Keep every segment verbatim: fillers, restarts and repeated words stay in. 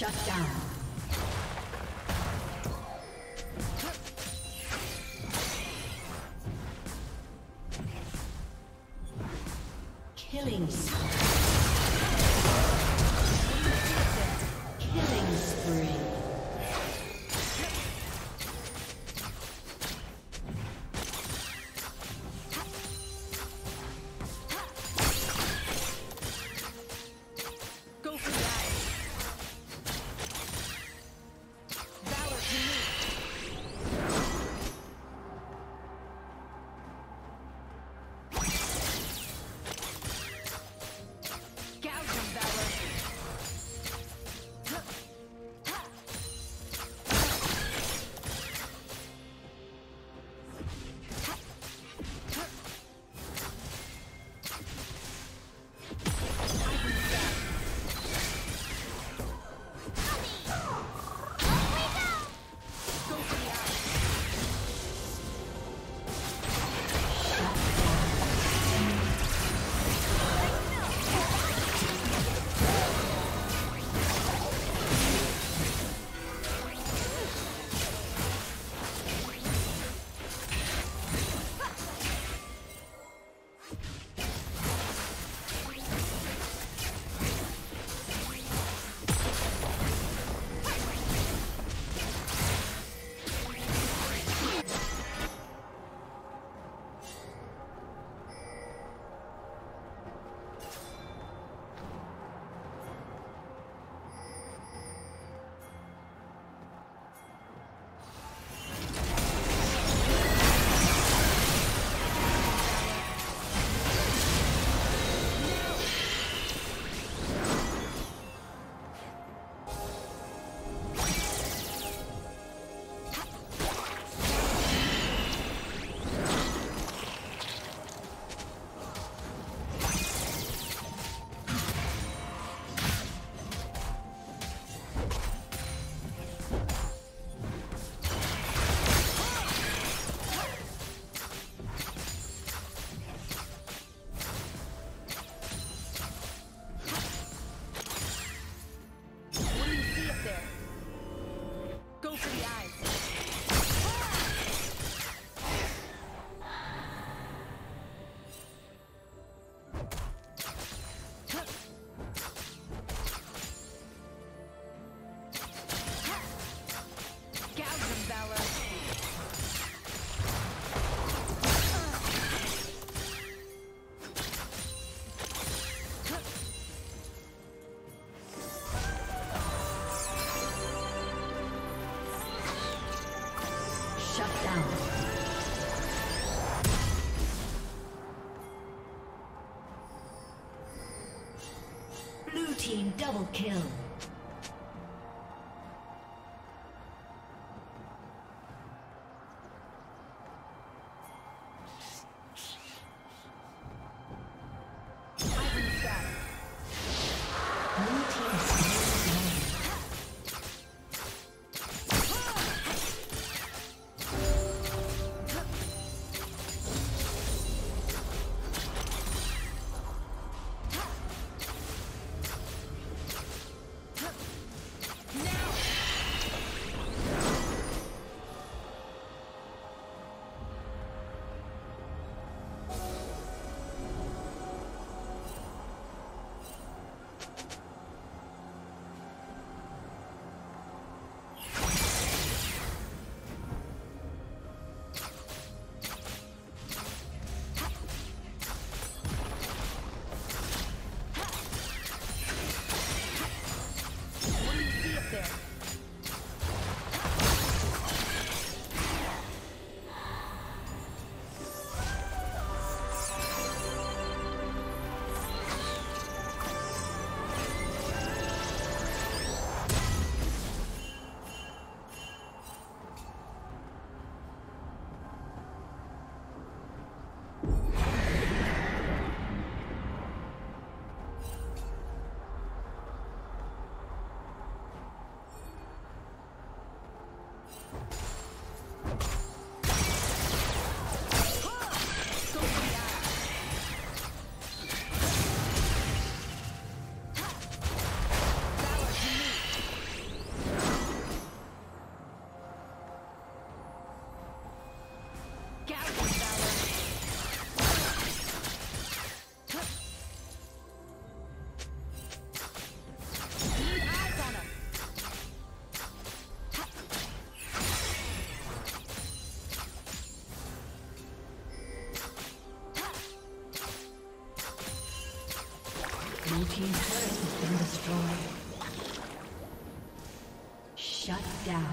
Shut down. Team double kill. Shut down.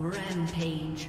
Rampage.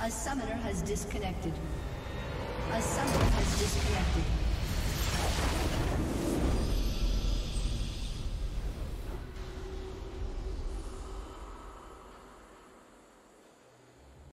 A summoner has disconnected. A summoner has disconnected.